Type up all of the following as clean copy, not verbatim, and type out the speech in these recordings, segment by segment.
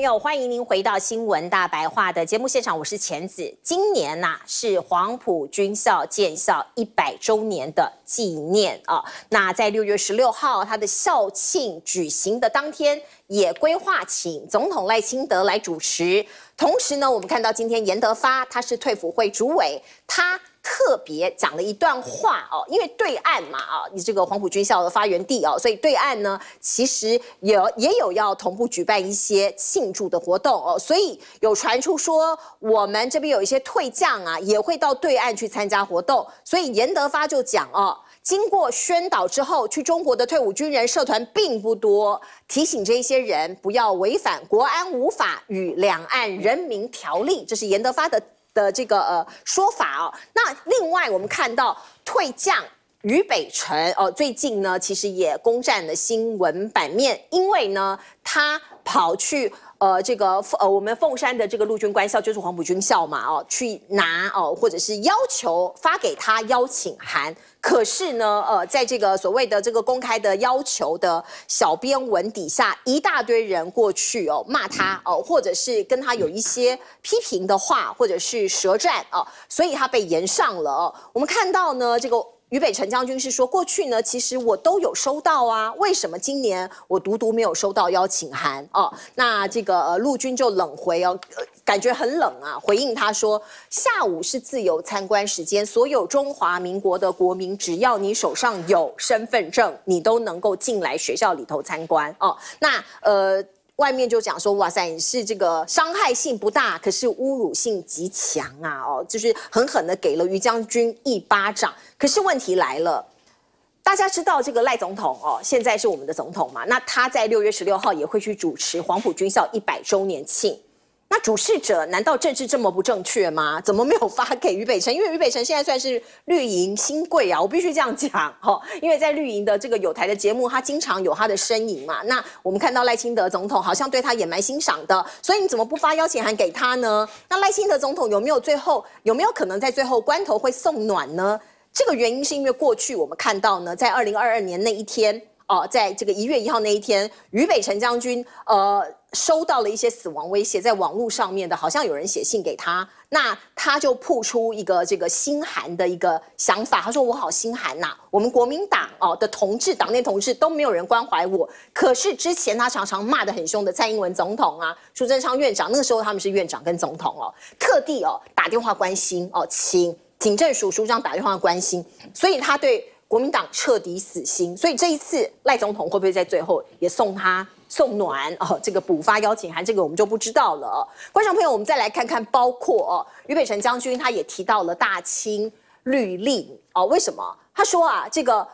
朋友，欢迎您回到《新闻大白话》的节目现场，我是钱子。今年呐、是黄埔军校建校100周年的纪念啊。那在6月16号，他的校庆举行的当天，也规划请总统赖清德来主持。同时呢，我们看到今天严德发他是退辅会主委，他特别讲了一段话哦，因为对岸嘛你这个黄埔军校的发源地哦，所以对岸呢其实也有要同步举办一些庆祝的活动哦，所以有传出说我们这边有一些退将啊也会到对岸去参加活动，所以严德发就讲哦，经过宣导之后，去中国的退伍军人社团并不多，提醒这些人不要违反国安五法与两岸人民条例，这是严德发的这个说法哦。那另外我们看到退将于北辰哦，最近呢其实也攻占了新闻版面，因为呢他跑去我们凤山的这个陆军官校就是黄埔军校嘛哦，去拿哦，或者是要求发给他邀请函。可是呢，在这个所谓的这个公开的要求的小编文底下，一大堆人过去哦骂他哦，或者是跟他有一些批评的话，或者是舌战哦，所以他被延上了哦。我们看到呢，这个于北辰将军是说，过去呢其实我都有收到啊，为什么今年我独独没有收到邀请函哦？那这个陆军就冷回哦。感觉很冷啊！回应他说：“下午是自由参观时间，所有中华民国的国民，只要你手上有身份证，你都能够进来学校里头参观哦。那外面就讲说，哇塞，你是这个伤害性不大，可是侮辱性极强啊！哦，就是狠狠的给了于将军一巴掌。可是问题来了。”大家知道这个赖总统哦，现在是我们的总统嘛？那他在6月16号也会去主持黄埔军校100周年庆。那主事者难道政治这么不正确吗？怎么没有发给于北辰？因为于北辰现在算是绿营新贵啊，我必须这样讲哦，因为在绿营的这个友台的节目，他经常有他的身影嘛。那我们看到赖清德总统好像对他也蛮欣赏的，所以你怎么不发邀请函给他呢？那赖清德总统有没有可能在最后关头会送暖呢？这个原因是因为过去我们看到呢，在2022年那一天哦，在这个1月1号那一天，于北辰将军收到了一些死亡威胁，在网络上面的，好像有人写信给他，那他就曝出一个这个心寒的一个想法，他说我好心寒呐，我们国民党哦的同志，党内同志都没有人关怀我，可是之前他常常骂得很凶的蔡英文总统啊、苏贞昌院长，那个时候他们是院长跟总统哦，特地哦打电话关心哦，请警政署署长打电话关心，所以他对国民党彻底死心，所以这一次赖总统会不会在最后也送他送暖哦？这个补发邀请函，这个我们就不知道了哦。观众朋友，我们再来看看，包括哦，于北辰将军他也提到了大清律令哦，为什么？他说啊，这个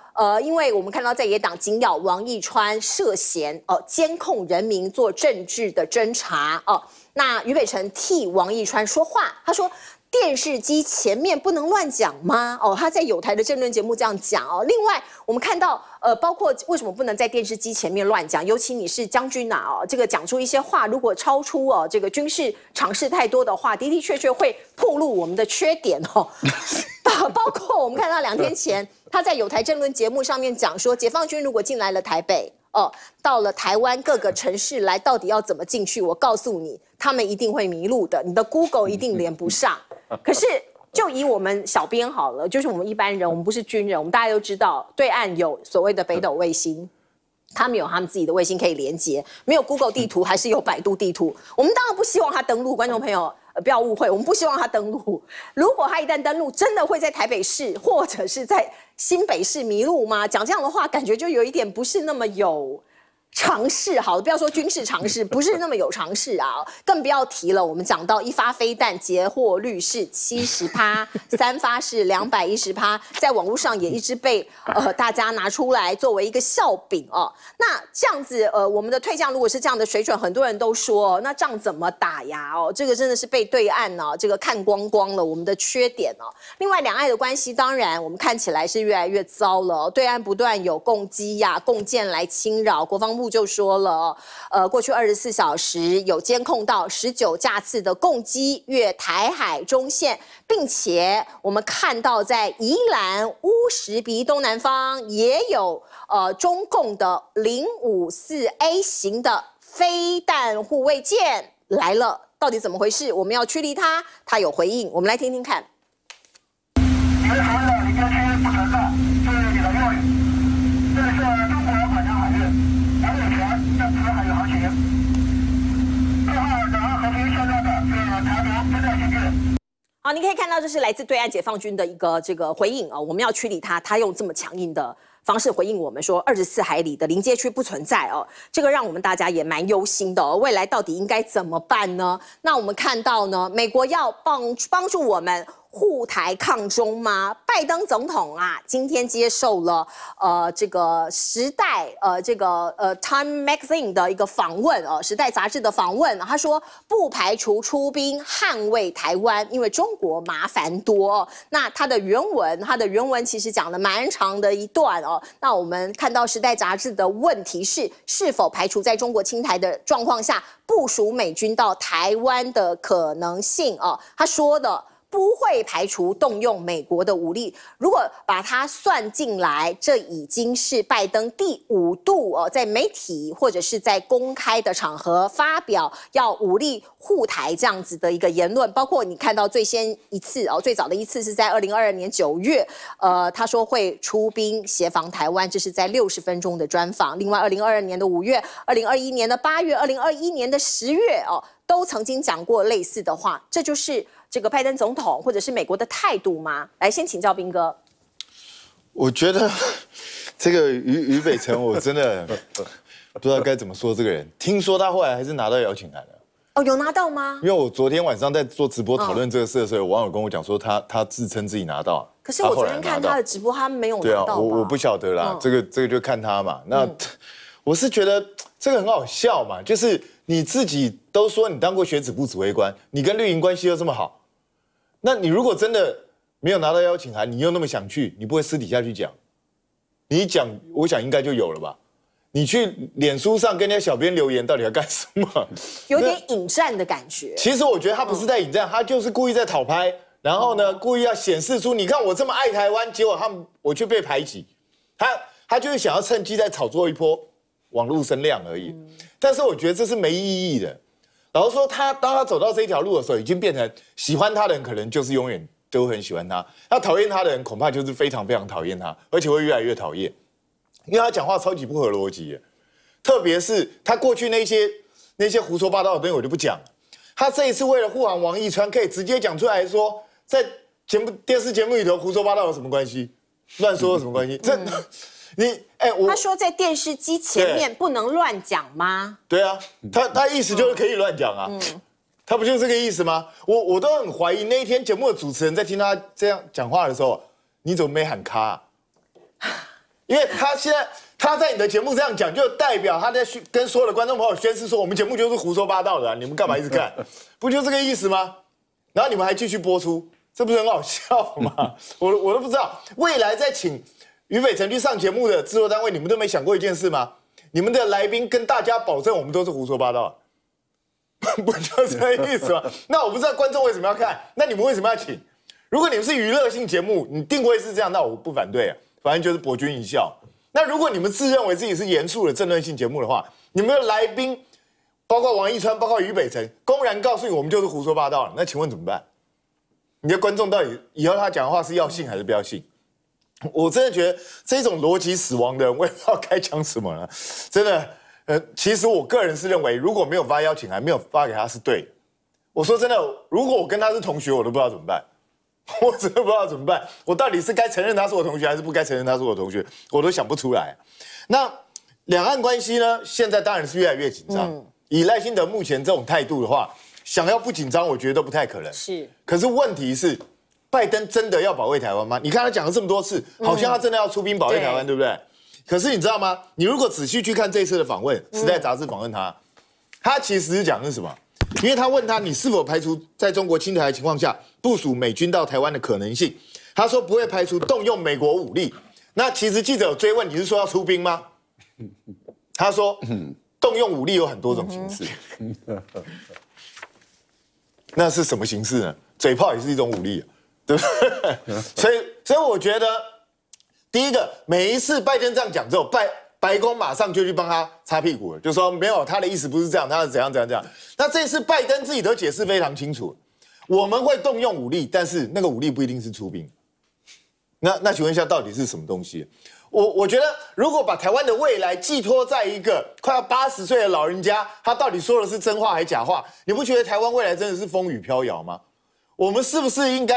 因为我们看到在野党紧咬王义川涉嫌哦监控人民做政治的侦查哦，那于北辰替王义川说话，他说。电视机前面不能乱讲吗？哦，他在友台的政论节目这样讲哦。另外，我们看到包括为什么不能在电视机前面乱讲？尤其你是将军啊，哦，这个讲出一些话，如果超出哦这个军事常识太多的话，的的确确会暴露我们的缺点哦。包括我们看到2天前他在友台政论节目上面讲说，解放军如果进来了台北。哦，到了台湾各个城市来，到底要怎么进去？我告诉你，他们一定会迷路的，你的 Google 一定连不上。可是，就以我们小编好了，就是我们一般人，我们不是军人，我们大家都知道，对岸有所谓的北斗卫星，他们有他们自己的卫星可以连接，没有 Google 地图，还是有百度地图。我们当然不希望它登陆，观众朋友。不要误会，我们不希望他登陆。如果他一旦登陆，真的会在台北市或者是在新北市迷路吗？讲这样的话，感觉就有一点不是那么有常识。好，不要说军事常识，不是那么有常识啊，更不要提了。我们讲到一发飞弹截获率是70%，3发是210%，在网络上也一直被大家拿出来作为一个笑柄哦。那这样子我们的退将如果是这样的水准，很多人都说、哦、那仗怎么打呀？哦，这个真的是被对岸呢、哦、这个看光光了我们的缺点哦。另外，两岸的关系当然我们看起来是越来越糟了、哦，对岸不断有共机呀、共建来侵扰国防。部就说了，过去24小时有监控到19架次的共机越台海中线，并且我们看到在宜兰乌石鼻东南方也有中共的054A型的。飞弹护卫舰来了，到底怎么回事？我们要驱离它，它有回应，我们来听听看。 好，你可以看到，这是来自对岸解放军的一个回应啊、我们要驱离它，它用这么强硬的方式回应我们说，24海里的临界区不存在哦、这个让我们大家也蛮忧心的、未来到底应该怎么办呢？那我们看到呢，美国要帮助我们。 护台抗中吗？拜登总统啊，今天接受了时代Time Magazine 的一个访问时代杂志的访问，他说不排除出兵捍卫台湾，因为中国麻烦多。那他的原文，其实讲了蛮长的一段哦。那我们看到时代杂志的问题是，是否排除在中国侵台的状况下部署美军到台湾的可能性哦？他说的。 不会排除动用美国的武力。如果把它算进来，这已经是拜登第5度在媒体或者是在公开的场合发表要武力护台这样子的一个言论。包括你看到最先一次最早的一次是在2022年9月，他说会出兵协防台湾，这是在60分钟的专访。另外，2022年的5月、2021年的8月、2021年的10月都曾经讲过类似的话。这就是。 这个拜登总统或者是美国的态度吗？来，先请教斌哥。我觉得这个于北辰，我真的不知道该怎么说这个人。听说他后来还是拿到邀请函了。哦，有拿到吗？因为我昨天晚上在做直播讨论这个事的时候，有网友跟我讲说他自称自己拿到。可是我昨天看他的直播，他没有拿到。对啊，我不晓得啦，这个就看他嘛。那我是觉得这个很好笑嘛，就是你自己都说你当过学子部指挥官，你跟绿营关系又这么好。 那你如果真的没有拿到邀请函，你又那么想去，你不会私底下去讲？你一讲，我想应该就有了吧？你去脸书上跟人家小编留言，到底要干什么？有点引战的感觉。其实我觉得他不是在引战，他就是故意在讨拍，然后呢，故意要显示出你看我这么爱台湾，结果我却被排挤。他就是想要趁机再炒作一波网络声量而已。但是我觉得这是没意义的。 然后说当他走到这条路的时候，已经变成喜欢他的人可能就是永远都很喜欢他，那讨厌他的人恐怕就是非常非常讨厌他，而且会越来越讨厌，因为他讲话超级不合逻辑，特别是他过去那些胡说八道的东西我就不讲了。他这一次为了护航王一川，可以直接讲出来说，在电视节目里头胡说八道有什么关系？乱说有什么关系？这他说在电视机前面不能乱讲吗？对啊，他意思就是可以乱讲啊，他不就是这个意思吗？我都很怀疑那一天节目的主持人在听他这样讲话的时候，你怎么没喊卡啊？因为他现在他在你的节目这样讲，就代表他在跟所有的观众朋友宣誓说，我们节目就是胡说八道的、啊，你们干嘛一直看？不就这个意思吗？然后你们还继续播出，这不是很好笑吗？我都不知道未来再请。 于北辰去上节目的制作单位，你们都没想过一件事吗？你们的来宾跟大家保证，我们都是胡说八道，不就这意思吗？那我不知道观众为什么要看，那你们为什么要请？如果你们是娱乐性节目，你定位是这样，那我不反对啊，反正就是博君一笑。那如果你们自认为自己是严肃的政论性节目的话，你们的来宾，包括王一川，包括于北辰，公然告诉你我们就是胡说八道了，那请问怎么办？你的观众到底以后他讲的话是要信还是不要信？ 我真的觉得这种逻辑死亡的人，我也不知道该讲什么了。真的，其实我个人是认为，如果没有发邀请函，没有发给他是对的。我说真的，如果我跟他是同学，我都不知道怎么办，我真的不知道怎么办。我到底是该承认他是我同学，还是不该承认他是我同学，我都想不出来。那两岸关系呢？现在当然是越来越紧张。以赖清德目前这种态度的话，想要不紧张，我觉得都不太可能。是。可是问题是。 拜登真的要保卫台湾吗？你看他讲了这么多次，好像他真的要出兵保卫台湾，对不对？可是你知道吗？你如果仔细去看这次的访问，《时代》杂志访问他，他其实讲的是什么？因为他问他，你是否排除在中国侵台的情况下部署美军到台湾的可能性？他说不会排除动用美国武力。那其实记者有追问，你是说要出兵吗？他说，动用武力有很多种形式。那是什么形式呢？嘴炮也是一种武力。 对不对？所以我觉得，第一个，每一次拜登这样讲之后，白宫马上就去帮他擦屁股了，就说没有，他的意思不是这样，他是怎样怎样怎样。那这次拜登自己的解释非常清楚，我们会动用武力，但是那个武力不一定是出兵。那请问一下，到底是什么东西？我觉得，如果把台湾的未来寄托在一个快要80岁的老人家，他到底说的是真话还是假话？你不觉得台湾未来真的是风雨飘摇吗？我们是不是应该？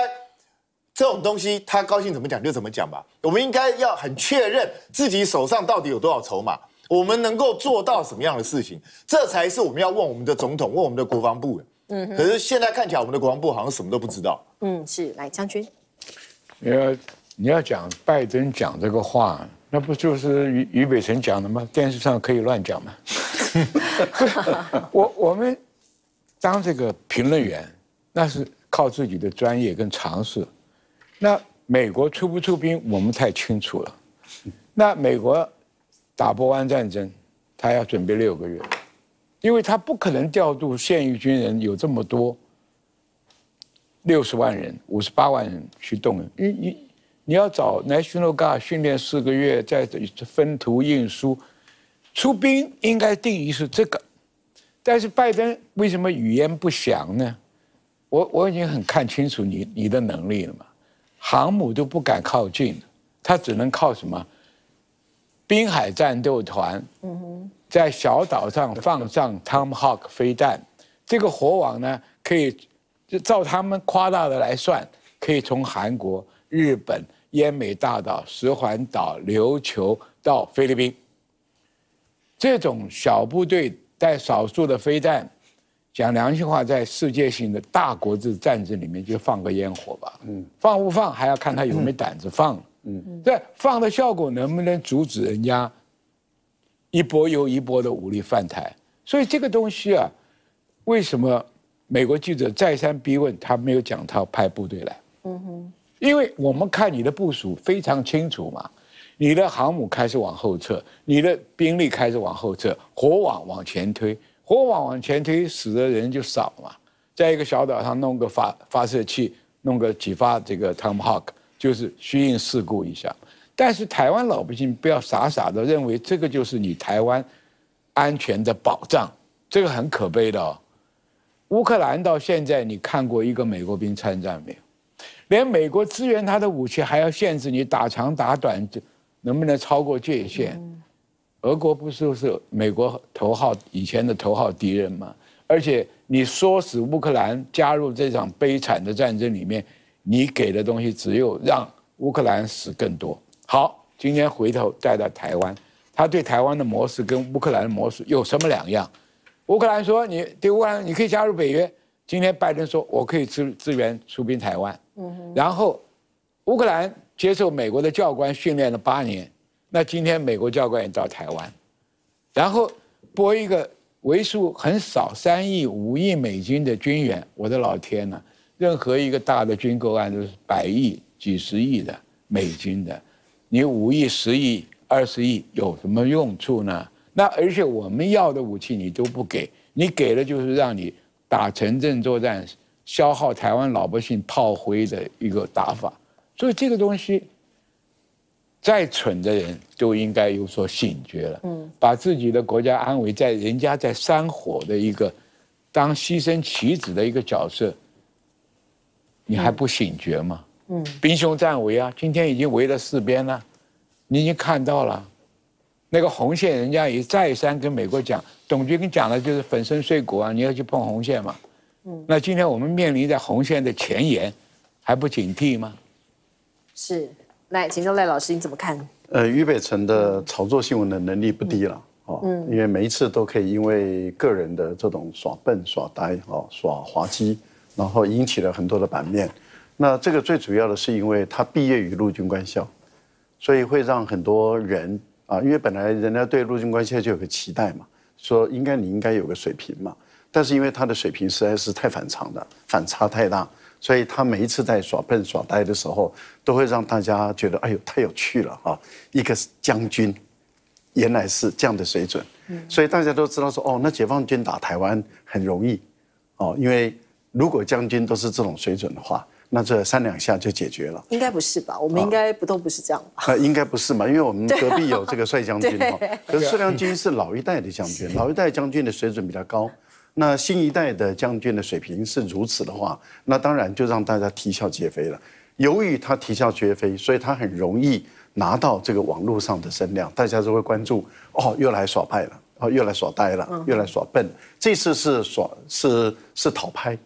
这种东西，他高兴怎么讲就怎么讲吧。我们应该要很确认自己手上到底有多少筹码，我们能够做到什么样的事情，这才是我们要问我们的总统、问我们的国防部的。可是现在看起来，我们的国防部好像什么都不知道。是，来将军，你要讲拜登讲这个话，那不就是俞北辰讲的吗？电视上可以乱讲吗？我们当这个评论员，那是靠自己的专业跟常识。 那美国出不出兵，我们太清楚了。那美国打波湾战争，他要准备6个月，因为他不可能调度现役军人有这么多，60万人、58万人去动员。你要找 National Guard 训练4个月，再分图运输，出兵应该定义是这个。但是拜登为什么语言不详呢？我已经很看清楚你的能力了嘛。 航母都不敢靠近，他只能靠什么？滨海战斗团，在小岛上放上 Tom Hawk 飞弹，这个火网呢，可以照他们夸大的来算，可以从韩国、日本、奄美大岛、石垣岛、琉球到菲律宾。这种小部队带少数的飞弹。 讲良心话，在世界性的大国之战争里面，就放个烟火吧。放不放还要看他有没有胆子放。对，放的效果能不能阻止人家一波又一波的武力犯台？所以这个东西啊，为什么美国记者再三逼问他没有讲他派部队来？因为我们看你的部署非常清楚嘛，你的航母开始往后撤，你的兵力开始往后撤，火网往前推。 火网往前推，死的人就少嘛。在一个小岛上弄个发射器，弄个几发这个 Tom Hawk， 就是虚应事故一下。但是台湾老百姓不要傻傻的认为这个就是你台湾安全的保障，这个很可悲的哦。乌克兰到现在，你看过一个美国兵参战没有？连美国支援他的武器还要限制你打长打短，能不能超过界限？俄国不就是美国以前的头号敌人吗？而且你唆使乌克兰加入这场悲惨的战争里面，你给的东西只有让乌克兰死更多。好，今天回头带到台湾，他对台湾的模式跟乌克兰的模式有什么两样？乌克兰说你对乌克兰你可以加入北约，今天拜登说我可以支援出兵台湾，然后乌克兰接受美国的教官训练了8年。 那今天美国教官也到台湾，然后拨一个为数很少3亿、5亿美金的军援，我的老天呐！任何一个大的军购案都是100亿、几十亿的美金的，你5亿、10亿、20亿有什么用处呢？那而且我们要的武器你都不给，你给了就是让你打城镇作战，消耗台湾老百姓炮灰的一个打法，所以这个东西。 再蠢的人都应该有所醒觉了，把自己的国家安危在人家在山火的一个当牺牲棋子的一个角色，你还不醒觉吗？兵凶战危啊，今天已经围了4边了，你已经看到了，那个红线人家也再三跟美国讲，董军跟讲的就是粉身碎骨啊，你要去碰红线嘛，那今天我们面临在红线的前沿，还不警惕吗？是。 来，请教赖老师，你怎么看？俞北辰的炒作新闻的能力不低了，因为每一次都可以因为个人的这种耍笨、耍呆、耍滑稽，然后引起了很多的版面。那这个最主要的是因为他毕业于陆军官校，所以会让很多人啊，因为本来人家对陆军官校就有个期待嘛，说你应该有个水平嘛，但是因为他的水平实在是太反常了，反差太大。 所以他每一次在耍笨耍呆的时候，都会让大家觉得哎呦太有趣了哈！一个将军，原来是这样的水准，所以大家都知道说哦，那解放军打台湾很容易，哦，因为如果将军都是这种水准的话，那这3两下就解决了。应该不是吧？我们应该不都不是这样吧？应该不是嘛，因为我们隔壁有这个帅将军哈。可是帅将军是老一代的将军，老一代将军的水准比较高。 那新一代的将军的水平是如此的话，那当然就让大家啼笑皆非了。由于他啼笑皆非，所以他很容易拿到这个网络上的声量，大家就会关注哦，又来耍派了，哦，又来耍呆了，又来耍笨。这次是讨拍，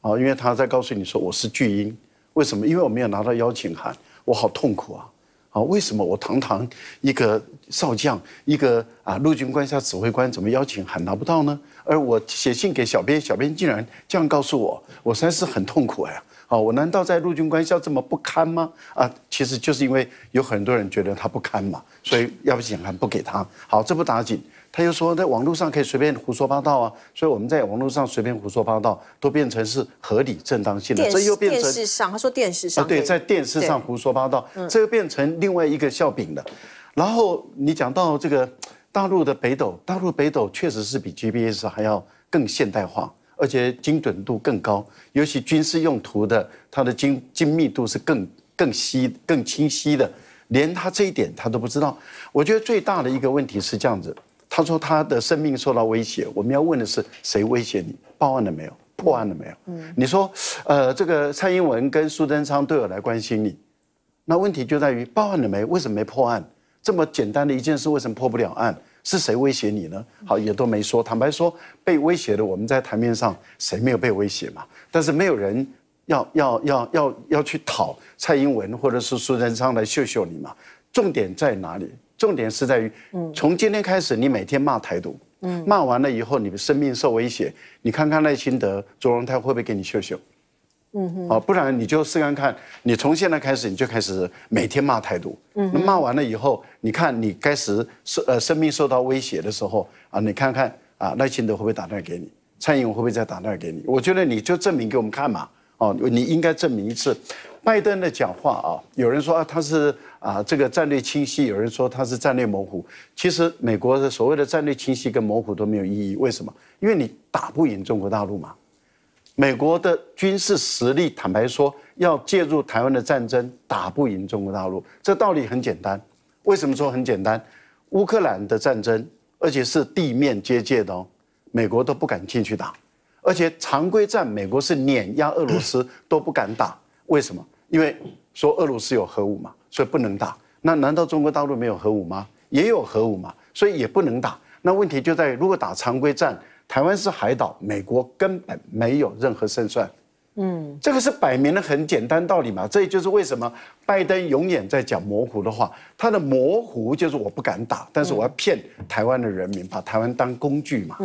啊，因为他在告诉你说我是巨婴，为什么？因为我没有拿到邀请函，我好痛苦啊。 啊，为什么我堂堂一个少将，一个陆军官校指挥官，怎么邀请函拿不到呢？而我写信给小编，小编竟然这样告诉我，我实在是很痛苦呀！啊，我难道在陆军官校这么不堪吗？啊，其实就是因为有很多人觉得他不堪嘛，所以邀请函不给他。好，这不打紧，他又说在网络上可以随便胡说八道啊，所以我们在网络上随便胡说八道都变成是合理正当性的，这又变成电视上，他说电视上对，在电视上胡说八道，这又变成。 另外一个笑柄的，然后你讲到这个大陆的北斗，大陆北斗确实是比 GBS 还要更现代化，而且精准度更高，尤其军事用途的，它的精密度是更清晰的，连他这一点他都不知道。我觉得最大的一个问题是这样子，他说他的生命受到威胁，我们要问的是谁威胁你？报案了没有？破案了没有？你说，这个蔡英文跟苏贞昌都有来关心你。 那问题就在于报案了没？为什么没破案？这么简单的一件事，为什么破不了案？是谁威胁你呢？好，也都没说。坦白说，被威胁的我们在台面上谁没有被威胁嘛？但是没有人要去讨蔡英文或者是苏贞昌来秀秀你嘛？重点在哪里？重点是在于，从今天开始，你每天骂台独，骂完了以后，你的生命受威胁，你看看赖清德、卓荣泰会不会给你秀秀？ 啊，不然你就试看看，你从现在开始你就开始每天骂台独，那骂完了以后，你看你开始生命受到威胁的时候啊，你看看啊赖清德会不会打电话给你，蔡英文会不会再打电话给你？我觉得你就证明给我们看嘛，哦，你应该证明一次。拜登的讲话啊，有人说啊他是这个战略清晰，有人说他是战略模糊。其实美国的所谓的战略清晰跟模糊都没有意义，为什么？因为你打不赢中国大陆嘛。 美国的军事实力，坦白说，要介入台湾的战争，打不赢中国大陆。这道理很简单。为什么说很简单？乌克兰的战争，而且是地面接界的哦，美国都不敢进去打，而且常规战，美国是碾压俄罗斯都不敢打。为什么？因为说俄罗斯有核武嘛，所以不能打。那难道中国大陆没有核武吗？也有核武嘛，所以也不能打。那问题就在于，如果打常规战。 台湾是海岛，美国根本没有任何胜算，这个是摆明了很简单道理嘛。这也就是为什么拜登永远在讲模糊的话，他的模糊就是我不敢打，但是我要骗台湾的人民，把台湾当工具嘛。